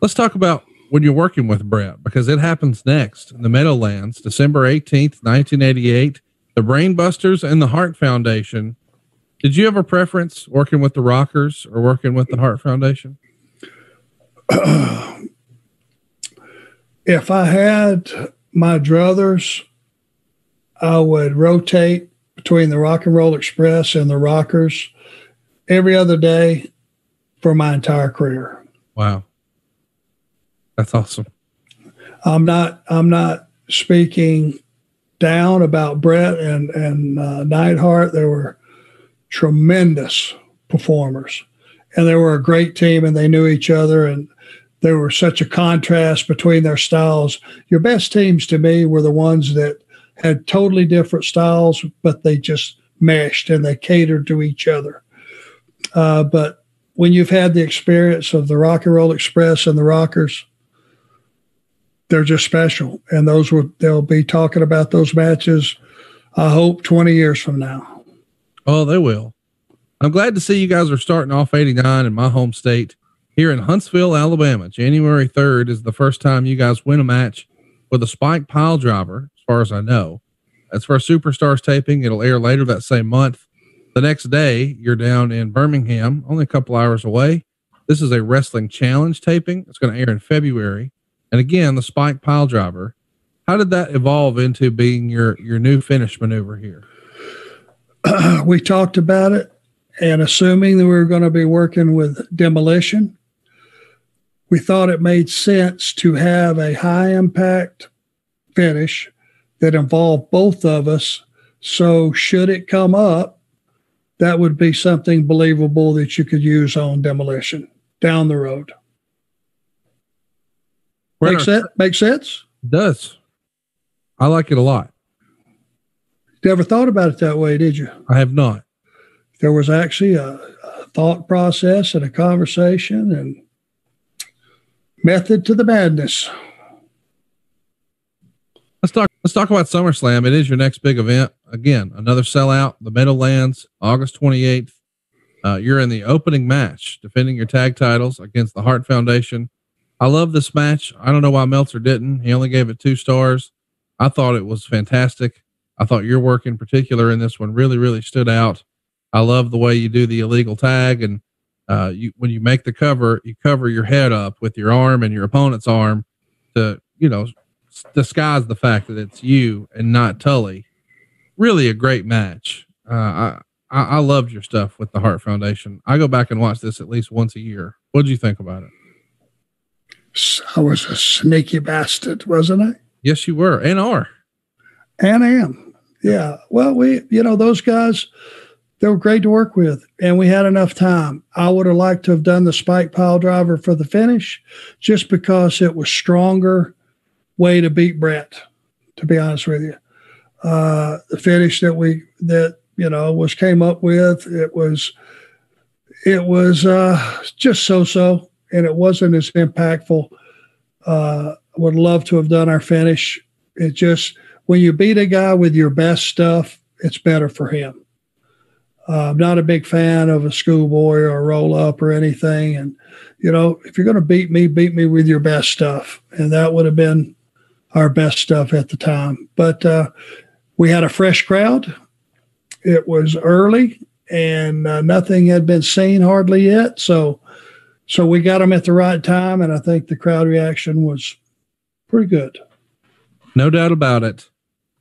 Let's talk about when you're working with Brett, because it happens next in the Meadowlands, December 18th, 1988, the Brainbusters and the Hart Foundation. Did you have a preference working with the Rockers or working with the Hart Foundation? If I had my druthers, I would rotate between the Rock and Roll Express and the Rockers every other day for my entire career. Wow. That's awesome. I'm not speaking down about Brett and Neidhart. They were tremendous performers, and they were a great team, and they knew each other, and there were such a contrast between their styles. Your best teams to me were the ones that had totally different styles, but they just meshed and they catered to each other. But when you've had the experience of the Rock and Roll Express and the Rockers, they're just special. And they'll be talking about those matches, I hope, 20 years from now. Oh, they will. I'm glad to see you guys are starting off 89 in my home state here in Huntsville, Alabama. January 3rd is the first time you guys win a match with a spike pile driver, as far as I know. That's for Superstars taping. It'll air later that same month. The next day, you're down in Birmingham, only a couple hours away. This is a wrestling challenge taping. It's going to air in February. And again, the spike pile driver. How did that evolve into being your new finish maneuver here? We talked about it, and assuming that we were going to be working with Demolition, we thought it made sense to have a high impact finish that involved both of us. So should it come up, that would be something believable that you could use on Demolition down the road. Makes sense? It does. I like it a lot. Never thought about it that way, did you? I have not. There was actually a thought process and a conversation and method to the madness. Let's talk about SummerSlam. It is your next big event. Again, another sellout, the Meadowlands, August 28th. You're in the opening match, defending your tag titles against the Hart Foundation. I love this match. I don't know why Meltzer didn't. He only gave it 2 stars. I thought it was fantastic. I thought your work in particular in this one really, really stood out. I love the way you do the illegal tag. And when you make the cover, you cover your head up with your arm and your opponent's arm to, disguise the fact that it's you and not Tully. Really a great match. I loved your stuff with the Hart Foundation. I go back and watch this at least once a year. What did you think about it? I was a sneaky bastard, wasn't I? Yes, you were. And are. And am. Yeah. Well, those guys, they were great to work with, and we had enough time. I would have liked to have done the spike pile driver for the finish just because it was stronger way to beat Brett, to be honest with you. The finish that we came up with, it was just so-so. And it wasn't as impactful. I would love to have done our finish. It just, when you beat a guy with your best stuff, it's better for him. I'm not a big fan of a schoolboy or a roll up or anything. And, if you're going to beat me with your best stuff. And that would have been our best stuff at the time. But we had a fresh crowd. It was early and nothing had been seen hardly yet. So we got them at the right time, and I think the crowd reaction was pretty good. No doubt about it.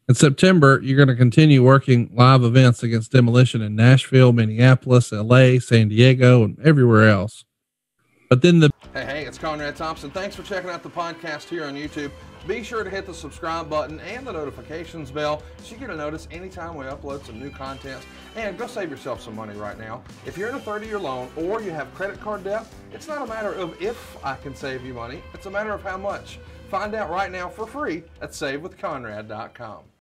In September, you're going to continue working live events against Demolition in Nashville, Minneapolis, LA, San Diego, and everywhere else. But then Hey, it's Conrad Thompson. Thanks for checking out the podcast here on YouTube. Be sure to hit the subscribe button and the notifications bell so you get a notice anytime we upload some new content. And go save yourself some money right now. If you're in a 30-year loan or you have credit card debt, it's not a matter of if I can save you money. It's a matter of how much. Find out right now for free at SaveWithConrad.com.